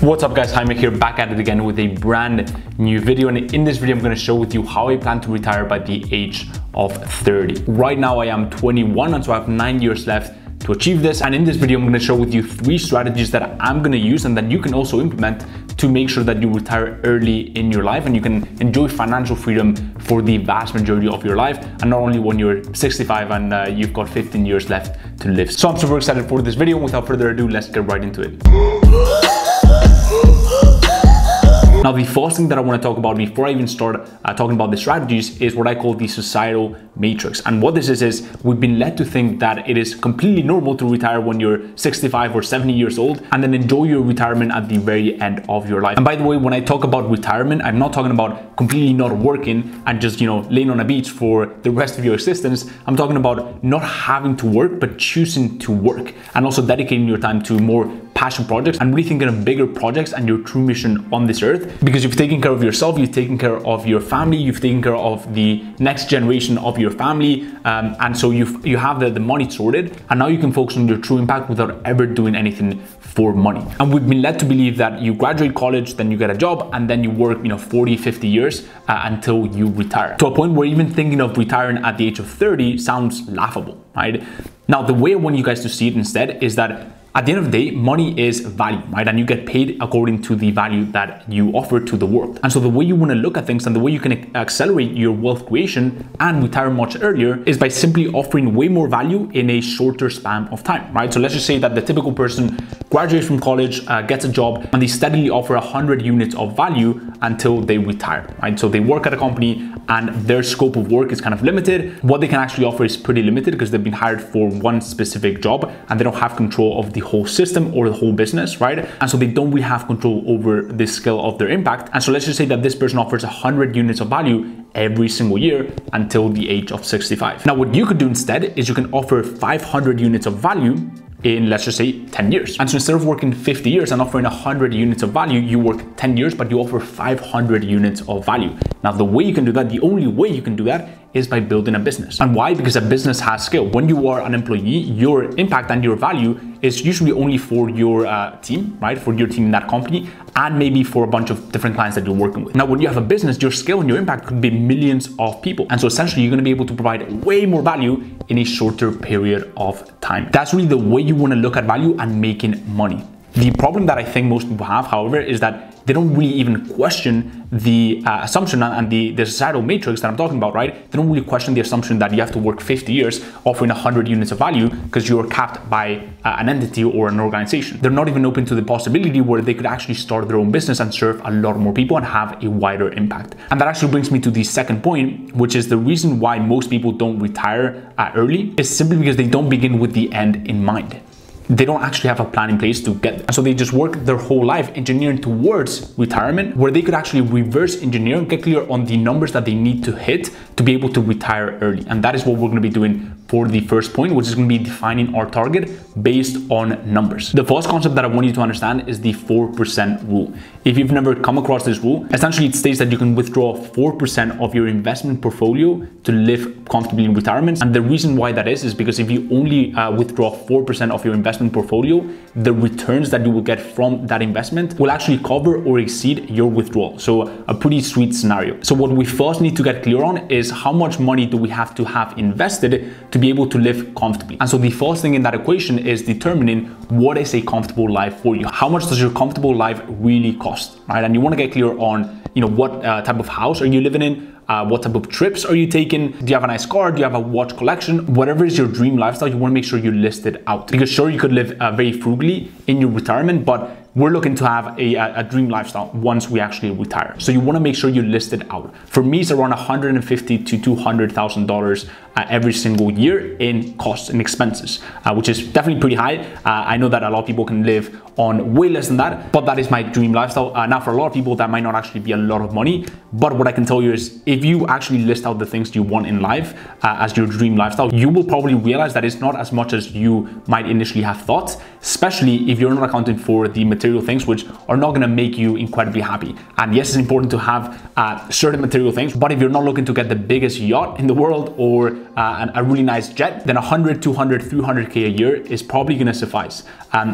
What's up guys, Jaime here, back at it again with a brand new video, and in this video I'm going to share with you how I plan to retire by the age of 30. Right now I am 21 and so I have 9 years left to achieve this, and in this video I'm going to share with you 3 strategies that I'm going to use and that you can also implement to make sure that you retire early in your life and you can enjoy financial freedom for the vast majority of your life, and not only when you're 65 and you've got 15 years left to live. So I'm super excited for this video, and without further ado, let's get right into it. Now, the first thing that I want to talk about before I even start talking about the strategies is what I call the societal matrix. And what this is we've been led to think that it is completely normal to retire when you're 65 or 70 years old and then enjoy your retirement at the very end of your life. And by the way, when I talk about retirement, I'm not talking about completely not working and just, laying on a beach for the rest of your existence. I'm talking about not having to work, but choosing to work, and also dedicating your time to more passion projects and rethinking of bigger projects and your true mission on this earth, because you've taken care of yourself, you've taken care of your family, you've taken care of the next generation of your family, and so you have the money sorted, and now you can focus on your true impact without ever doing anything for money. And we've been led to believe that you graduate college, then you get a job, and then you work 40, 50 years until you retire, to a point where even thinking of retiring at the age of 30 sounds laughable, right? Now, the way I want you guys to see it instead is that at the end of the day, money is value, right? And you get paid according to the value that you offer to the world. And so the way you want to look at things and the way you can accelerate your wealth creation and retire much earlier is by simply offering way more value in a shorter span of time, right? So let's just say that the typical person graduates from college, gets a job, and they steadily offer 100 units of value until they retire, right? So they work at a company and their scope of work is kind of limited. What they can actually offer is pretty limited because they've been hired for one specific job and they don't have control of the whole system or the whole business, right? And so they don't really have control over the scale of their impact. And so let's just say that this person offers 100 units of value every single year until the age of 65. Now, what you could do instead is you can offer 500 units of value in, let's just say, 10 years. And so instead of working 50 years and offering 100 units of value, you work 10 years, but you offer 500 units of value. Now, the way you can do that, the only way you can do that, is by building a business. And why? Because a business has scale. When you are an employee, your impact and your value is usually only for your team, right? For your team in that company, and maybe for a bunch of different clients that you're working with. Now, when you have a business, your scale and your impact could be millions of people. And so essentially, you're gonna be able to provide way more value in a shorter period of time. That's really the way you wanna look at value and making money. The problem that I think most people have, however, is that they don't really even question the assumption and the societal matrix that I'm talking about, right? They don't really question the assumption that you have to work 50 years offering 100 units of value because you're capped by an entity or an organization. They're not even open to the possibility where they could actually start their own business and serve a lot more people and have a wider impact. And that actually brings me to the second point, which is the reason why most people don't retire early is simply because they don't begin with the end in mind. They don't actually have a plan in place to get there. And so they just work their whole life engineering towards retirement, where they could actually reverse engineer and get clear on the numbers that they need to hit to be able to retire early. And that is what we're gonna be doing for the first point, which is gonna be defining our target based on numbers. The first concept that I want you to understand is the 4% rule. If you've never come across this rule, essentially it states that you can withdraw 4% of your investment portfolio to live comfortably in retirement. And the reason why that is because if you only withdraw 4% of your investment portfolio, the returns that you will get from that investment will actually cover or exceed your withdrawal. So a pretty sweet scenario. So what we first need to get clear on is how much money do we have to have invested to be able to live comfortably. And so the first thing in that equation is determining what is a comfortable life for you. How much does your comfortable life really cost, right? And you want to get clear on, what type of house are you living in? What type of trips are you taking? Do you have a nice car? Do you have a watch collection? Whatever is your dream lifestyle, you want to make sure you list it out. Because sure, you could live very frugally in your retirement, but we're looking to have a dream lifestyle once we actually retire. So you want to make sure you list it out. For me, it's around $150,000 to $200,000 every single year in costs and expenses, which is definitely pretty high. I know that a lot of people can live on way less than that, but that is my dream lifestyle. Now, for a lot of people, that might not actually be a lot of money, but what I can tell you is if you actually list out the things you want in life as your dream lifestyle, you will probably realize that it's not as much as you might initially have thought, especially if you're not accounting for the material things which are not going to make you incredibly happy. And yes, it's important to have certain material things, but if you're not looking to get the biggest yacht in the world or a really nice jet, then 100, 200, 300K a year is probably going to suffice.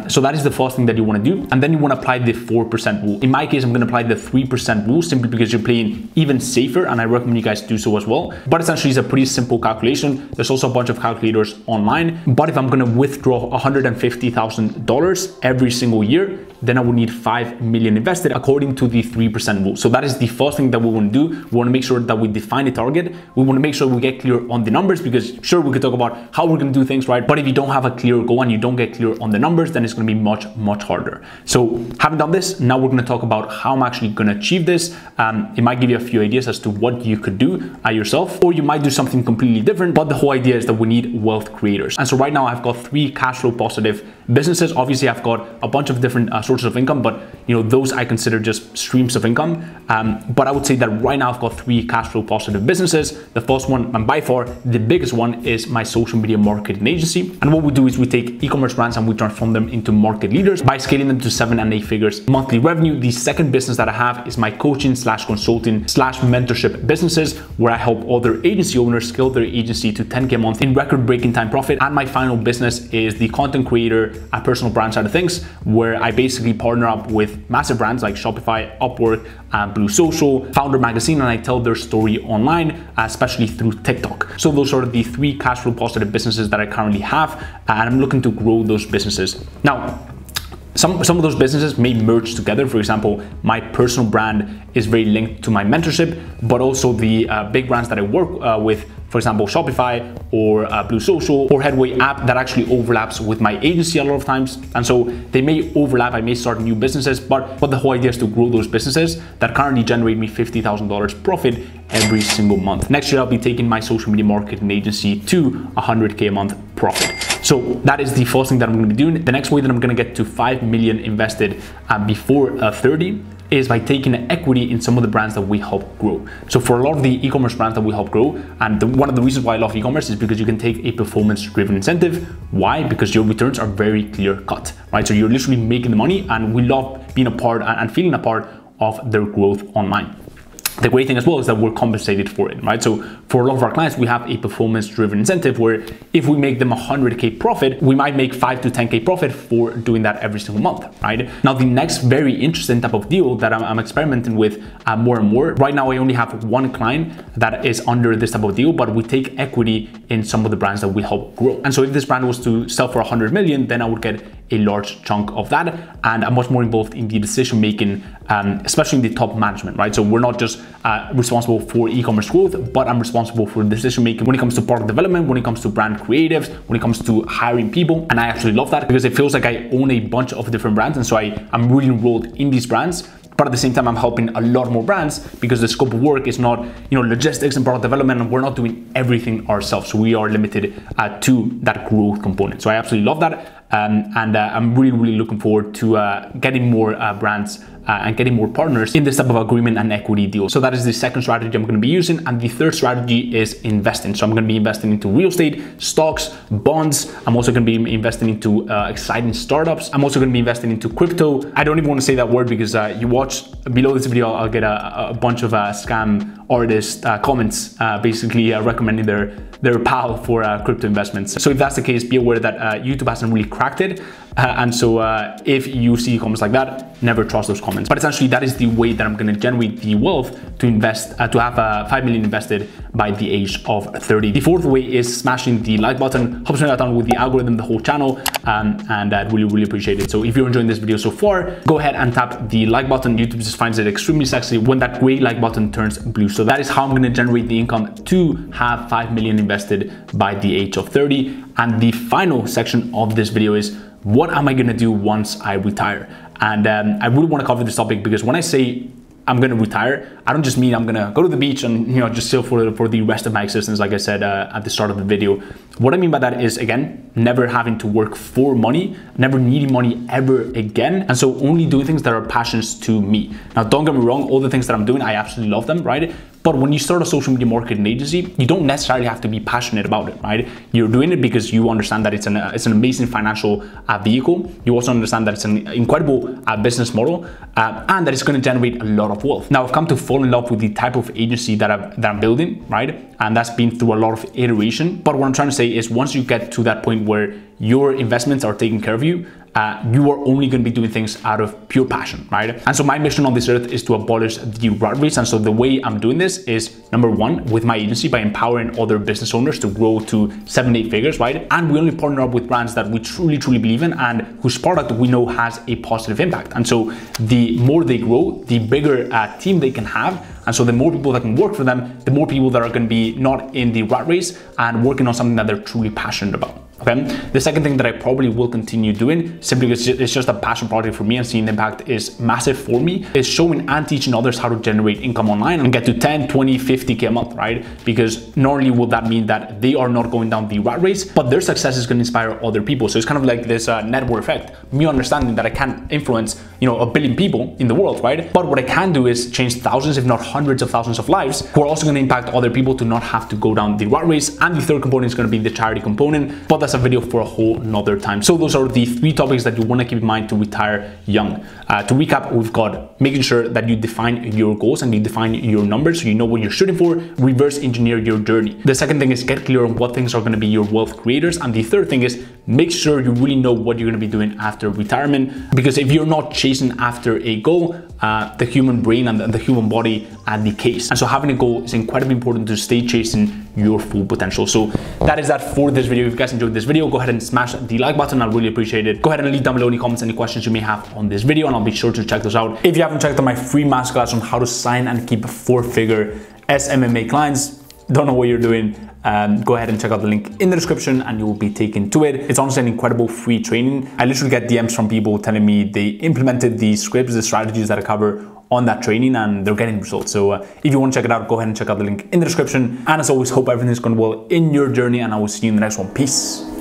So that is the first thing that you want to do. And then you want to apply the 4% rule. In my case, I'm going to apply the 3% rule simply because you're playing even safer, and I recommend you guys do so as well. But essentially, it's a pretty simple calculation. There's also a bunch of calculators online. But if I'm going to withdraw $150,000 every single year, then I would need $5 million invested according to the 3% rule. So that is the first thing that we want to do. We want to make sure that we define a target. We want to make sure we get clear on the numbers, because sure, we could talk about how we're going to do things, right? But if you don't have a clear goal and you don't get clear on the numbers, then it's going to be much, much harder. So having done this, now we're going to talk about how I'm actually going to achieve this. It might give you a few ideas as to what you could do yourself, or you might do something completely different. But the whole idea is that we need wealth creators. And so right now I've got 3 cash flow positive businesses. Obviously I've got a bunch of different sources of income, but you know, those I consider just streams of income. But I would say that right now I've got 3 cash flow positive businesses. The first one, and by far the biggest one, is my social media marketing agency. And what we do is we take e-commerce brands and we transform them into market leaders by scaling them to 7 and 8 figures monthly revenue. The second business that I have is my coaching slash consulting slash mentorship businesses, where I help other agency owners scale their agency to 10K a month in record-breaking time profit. And my final business is the content creator and personal brand side of things, where I basically partner up with massive brands like Shopify, Upwork, Blue Social, Founder Magazine, and I tell their story online, especially through TikTok. So those are the 3 cash flow positive businesses that I currently have, and I'm looking to grow those businesses. Now, Some of those businesses may merge together. For example, my personal brand is very linked to my mentorship, but also the big brands that I work with, for example, Shopify or Blue Social or Headway app, that actually overlaps with my agency a lot of times. And so they may overlap. I may start new businesses, but the whole idea is to grow those businesses that currently generate me $50,000 profit every single month. Next year, I'll be taking my social media marketing agency to 100K a month profit. So that is the first thing that I'm going to be doing. The next way that I'm going to get to $5 million invested before 30 is by taking equity in some of the brands that we help grow. So for a lot of the e-commerce brands that we help grow, and one of the reasons why I love e-commerce is because you can take a performance-driven incentive. Why? Because your returns are very clear-cut, right? So you're literally making the money, and we love being a part and feeling a part of their growth online. The great thing as well is that we're compensated for it, right? So for a lot of our clients, we have a performance-driven incentive where if we make them 100K profit, we might make 5 to 10K profit for doing that every single month, right? Now, the next very interesting type of deal that I'm experimenting with more and more. Right now, I only have one client that is under this type of deal, but we take equity in some of the brands that we help grow. And so if this brand was to sell for 100 million, then I would get a large chunk of that, and I'm much more involved in the decision making, especially in the top management, right? So we're not just responsible for e-commerce growth, but I'm responsible for decision making when it comes to product development, when it comes to brand creatives, when it comes to hiring people. And I actually love that because it feels like I own a bunch of different brands, and so I'm really enrolled in these brands. But at the same time, I'm helping a lot more brands because the scope of work is not, you know, logistics and product development, and we're not doing everything ourselves. So we are limited to that growth component. So I absolutely love that. I'm really, really looking forward to getting more brands and getting more partners in this type of agreement and equity deal. So that is the second strategy I'm going to be using. And the third strategy is investing. So I'm going to be investing into real estate, stocks, bonds. I'm also going to be investing into exciting startups. I'm also going to be investing into crypto. I don't even want to say that word because you watch below this video, I'll get a bunch of scam artist comments basically recommending their pal for crypto investments. So if that's the case, be aware that YouTube hasn't really cracked it. And so if you see comments like that, never trust those comments. But essentially, that is the way that I'm going to generate the wealth to invest, to have $5 million invested by the age of 30. The fourth way is smashing the like button. Helps me out with the algorithm, the whole channel, and I'd really, really appreciate it. So if you're enjoying this video so far, go ahead and tap the like button. YouTube just finds it extremely sexy when that gray like button turns blue. So that is how I'm going to generate the income to have $5 million invested by the age of 30. And the final section of this video is, what am I going to do once I retire? And I really want to cover this topic because when I say I'm going to retire, I don't just mean I'm going to go to the beach and, you know, just chill for the rest of my existence, like I said at the start of the video. What I mean by that is, again, never having to work for money, never needing money ever again. And so only doing things that are passions to me. Now, don't get me wrong, all the things that I'm doing, I absolutely love them, right? But when you start a social media marketing agency, you don't necessarily have to be passionate about it, right? You're doing it because you understand that it's an amazing financial vehicle. You also understand that it's an incredible business model and that it's going to generate a lot of wealth. Now, I've come to fall in love with the type of agency that I'm building, right? And that's been through a lot of iteration. But what I'm trying to say is once you get to that point where your investments are taking care of you, you are only going to be doing things out of pure passion, right? And so my mission on this earth is to abolish the rat race. And so the way I'm doing this is, number one, with my agency by empowering other business owners to grow to 7-8 figures, right? And we only partner up with brands that we truly believe in and whose product we know has a positive impact. And so the more they grow, the bigger team they can have. And so the more people that can work for them, the more people that are going to be not in the rat race and working on something that they're truly passionate about. Okay. The second thing that I probably will continue doing, simply because it's just a passion project for me and seeing the impact is massive for me, is showing and teaching others how to generate income online and get to 10, 20, 50K a month, right? Because not only will that mean that they are not going down the rat race, but their success is going to inspire other people. So it's kind of like this network effect, me understanding that I can't influence, you know, 1 billion people in the world, right? But what I can do is change thousands, if not hundreds of thousands of lives who are also going to impact other people to not have to go down the rat race. And the third component is going to be the charity component. But that's a video for a whole nother time. So those are the three topics that you want to keep in mind to retire young. To recap, we've got making sure that you define your goals and you define your numbers so you know what you're shooting for, reverse engineer your journey. The second thing is get clear on what things are going to be your wealth creators. And the third thing is make sure you really know what you're going to be doing after retirement, because if you're not chasing after a goal, the human brain and the human body decays. And so having a goal is incredibly important to stay chasing your full potential. So that is that for this video. If you guys enjoyed this video, go ahead and smash the like button. I'd really appreciate it. Go ahead and leave down below any comments, any questions you may have on this video, and I'll be sure to check those out. If you haven't checked out my free masterclass on how to sign and keep 4-figure SMMA clients, don't know what you're doing, go ahead and check out the link in the description and you will be taken to it. It's honestly an incredible free training. I literally get DMs from people telling me they implemented the scripts, the strategies that I cover on that training, and they're getting results. So if you want to check it out, go ahead and check out the link in the description. And as always, hope everything's going well in your journey, and I will see you in the next one. Peace.